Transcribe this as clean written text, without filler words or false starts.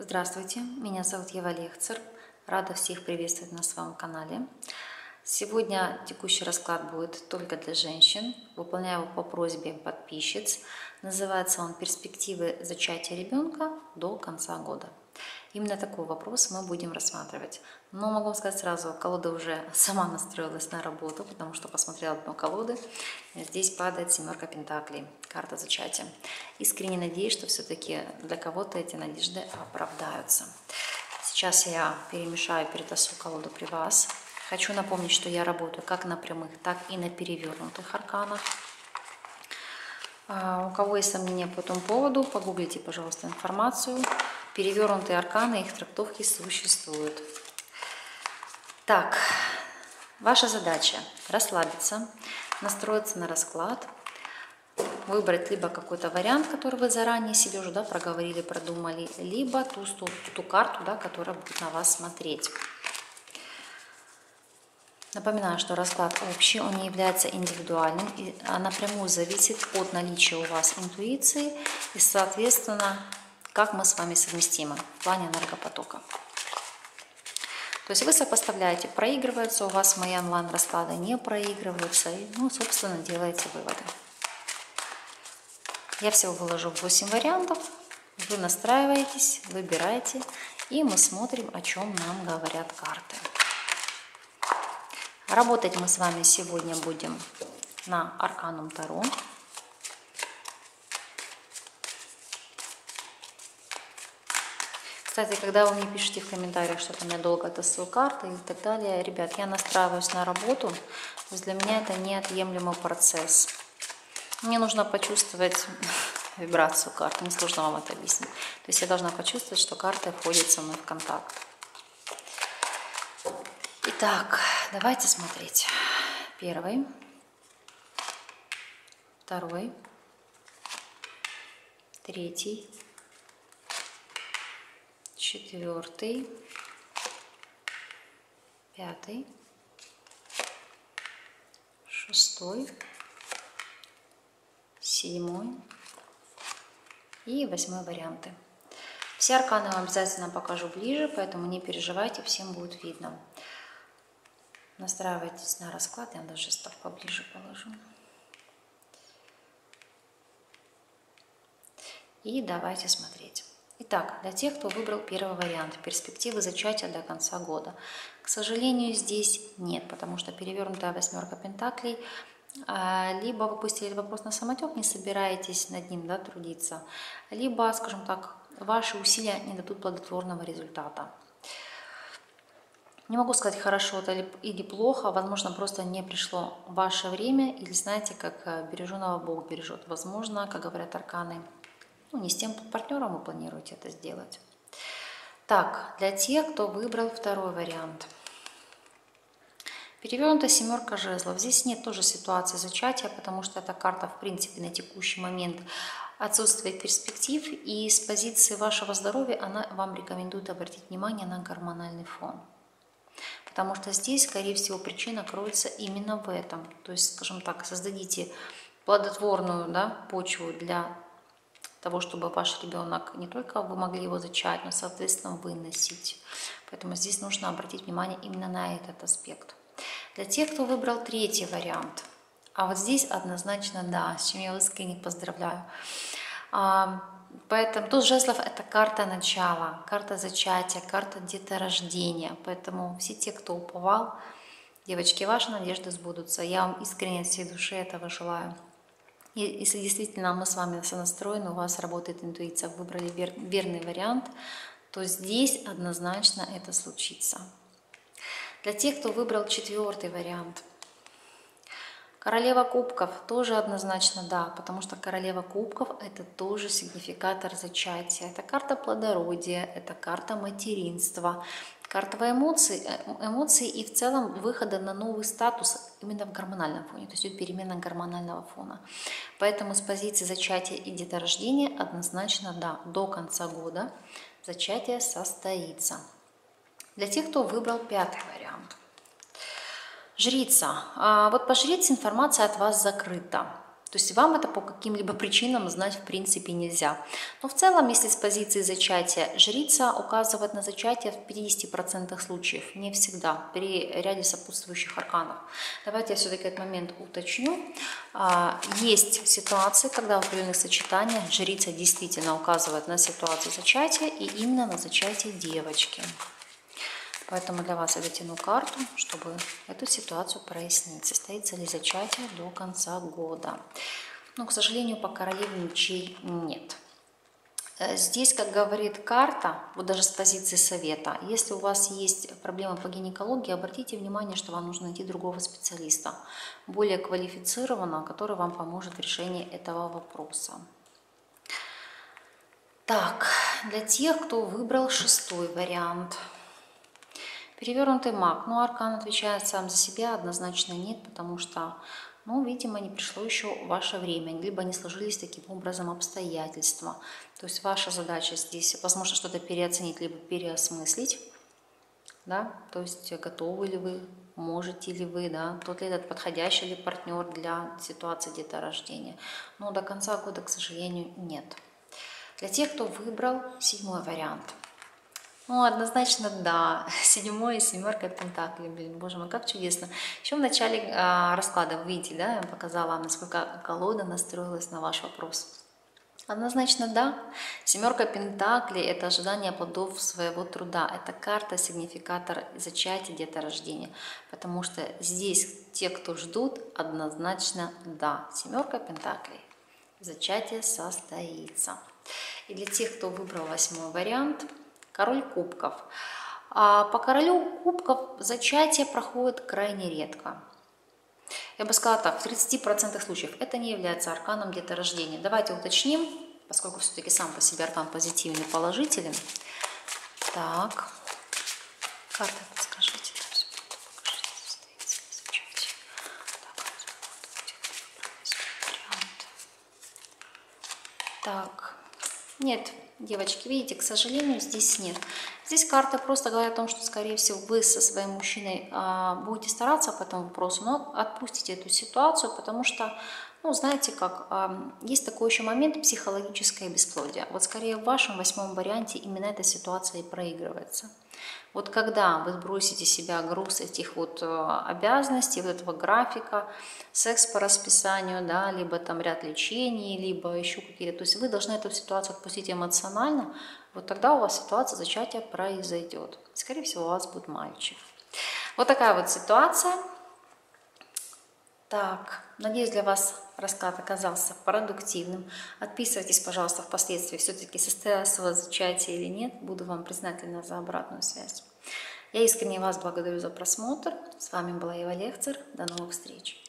Здравствуйте, меня зовут Ева Лехцер. Рада всех приветствовать на своем канале. Сегодня текущий расклад будет только для женщин. Выполняю его по просьбе подписчиц. Называется он «Перспективы зачатия ребенка до конца года». Именно такой вопрос мы будем рассматривать. Но могу сказать сразу, колода уже сама настроилась на работу, потому что посмотрела дно колоды. Здесь падает семерка пентаклей, карта зачатия. Искренне надеюсь, что все-таки для кого-то эти надежды оправдаются. Сейчас я перемешаю, перетасую колоду при вас. Хочу напомнить, что я работаю как на прямых, так и на перевернутых арканах. У кого есть сомнения по этому поводу, погуглите, пожалуйста, информацию. Перевернутые арканы, их трактовки существуют. Так, ваша задача – расслабиться, настроиться на расклад, выбрать либо какой-то вариант, который вы заранее себе уже проговорили, продумали, либо ту карту, которая будет на вас смотреть. Напоминаю, что расклад общий, он не является индивидуальным, а напрямую зависит от наличия у вас интуиции и, соответственно, как мы с вами совместимы в плане энергопотока. То есть вы сопоставляете, проигрываются у вас мои онлайн-расклады, не проигрываются, и, собственно, делаете выводы. Я всего выложу 8 вариантов, вы настраиваетесь, выбираете, и мы смотрим, о чем нам говорят карты. Работать мы с вами сегодня будем на Арканум Тару. Кстати, когда вы мне пишете в комментариях, что там я долго тасую карты и так далее, ребят, я настраиваюсь на работу, то есть для меня это неотъемлемый процесс. Мне нужно почувствовать вибрацию карты, не сложно вам это объяснить. То есть я должна почувствовать, что карты входят со мной в контакт. Итак, давайте смотреть. Первый, второй, третий. Четвертый, пятый, шестой, седьмой и восьмой варианты. Все арканы вам обязательно покажу ближе, поэтому не переживайте, всем будет видно. Настраивайтесь на расклад, я даже став поближе положу. И давайте смотреть. Итак, для тех, кто выбрал первый вариант, перспективы зачатия до конца года. К сожалению, здесь нет, потому что перевернутая восьмерка пентаклей, либо вы пустили вопрос на самотек, не собираетесь над ним трудиться, либо, скажем так, ваши усилия не дадут плодотворного результата. Не могу сказать, хорошо это или плохо, возможно, просто не пришло ваше время, или знаете, как береженого Бог бережет. Возможно, как говорят арканы, не с тем партнером вы планируете это сделать. Так, для тех, кто выбрал второй вариант. Перевернута семерка жезлов. Здесь нет тоже ситуации зачатия, потому что эта карта, в принципе, на текущий момент отсутствует перспектив. И с позиции вашего здоровья она вам рекомендует обратить внимание на гормональный фон. Потому что здесь, скорее всего, причина кроется именно в этом. То есть, скажем так, создадите плодотворную почву для того, чтобы ваш ребенок, не только вы могли его зачать, но, соответственно, выносить. Поэтому здесь нужно обратить внимание именно на этот аспект. Для тех, кто выбрал третий вариант, а вот здесь однозначно да, с чем я вас искренне поздравляю. Поэтому туз жезлов – это карта начала, карта зачатия, карта деторождения. Поэтому все те, кто уповал, девочки, ваши надежды сбудутся. Я вам искренне от всей души этого желаю. И если действительно мы с вами сонастроены, у вас работает интуиция, вы выбрали верный вариант, то здесь однозначно это случится. Для тех, кто выбрал четвертый вариант. Королева кубков тоже однозначно да, потому что королева кубков – это тоже сигнификатор зачатия. Это карта плодородия, это карта материнства, карта эмоций и в целом выхода на новый статус именно в гормональном фоне, то есть перемена гормонального фона. Поэтому с позиции зачатия и деторождения однозначно да, до конца года зачатие состоится. Для тех, кто выбрал пятый вариант. Жрица. Вот по жрице информация от вас закрыта. То есть вам это по каким-либо причинам знать в принципе нельзя. Но в целом, если с позиции зачатия, жрица указывает на зачатие в 50% случаев, не всегда, при ряде сопутствующих арканов. Давайте я все-таки этот момент уточню. Есть ситуации, когда в определенных сочетаниях жрица действительно указывает на ситуацию зачатия и именно на зачатие девочки. Поэтому для вас я дотяну карту, чтобы эту ситуацию прояснить. Состоится ли зачатие до конца года? Но, к сожалению, по королеве мечей нет. Здесь, как говорит карта, вот даже с позиции совета, если у вас есть проблемы по гинекологии, обратите внимание, что вам нужно найти другого специалиста, более квалифицированного, который вам поможет в решении этого вопроса. Так, для тех, кто выбрал шестой вариант. Перевернутый маг. Ну, аркан отвечает сам за себя, однозначно нет, потому что, ну, видимо, не пришло еще ваше время, либо не сложились таким образом обстоятельства. То есть ваша задача здесь, возможно, что-то переоценить, либо переосмыслить, да, то есть готовы ли вы, можете ли вы, да, тот ли этот подходящий ли партнер для ситуации деторождения. Но до конца года, к сожалению, нет. Для тех, кто выбрал седьмой вариант. Ну, однозначно, да. Седьмой и семерка пентаклей. Блин, боже мой, как чудесно. Еще в начале расклада, вы видите, да, я вам показала, насколько колода настроилась на ваш вопрос. Однозначно, да. Семерка пентаклей – это ожидание плодов своего труда. Это карта, сигнификатор зачатия, деторождения. Потому что здесь те, кто ждут, однозначно, да. Семерка пентаклей. Зачатие состоится. И для тех, кто выбрал восьмой вариант – король кубков. По королю кубков зачатие проходит крайне редко. Я бы сказала так, в 30% случаев это не является арканом деторождения. Давайте уточним, поскольку все-таки сам по себе аркан позитивный, положителен. Так, карта, подскажите. Так, нет. Девочки, видите, к сожалению, здесь нет. Здесь карта просто говорит о том, что, скорее всего, вы со своим мужчиной будете стараться по этому вопросу, но отпустите эту ситуацию, потому что, ну, знаете как, есть такой еще момент психологическое бесплодие. Вот скорее в вашем восьмом варианте именно эта ситуация и проигрывается. Вот когда вы сбросите с себя груз этих вот обязанностей, вот этого графика, секс по расписанию, да, либо там ряд лечений, либо еще какие-то, то есть вы должны эту ситуацию отпустить эмоционально, вот тогда у вас ситуация зачатия произойдет. Скорее всего, у вас будет мальчик. Вот такая вот ситуация. Так, надеюсь, для вас расклад оказался продуктивным. Отписывайтесь, пожалуйста, впоследствии, все-таки состоялось у вас зачатие или нет. Буду вам признательна за обратную связь. Я искренне вас благодарю за просмотр. С вами была Ева Лехцер. До новых встреч.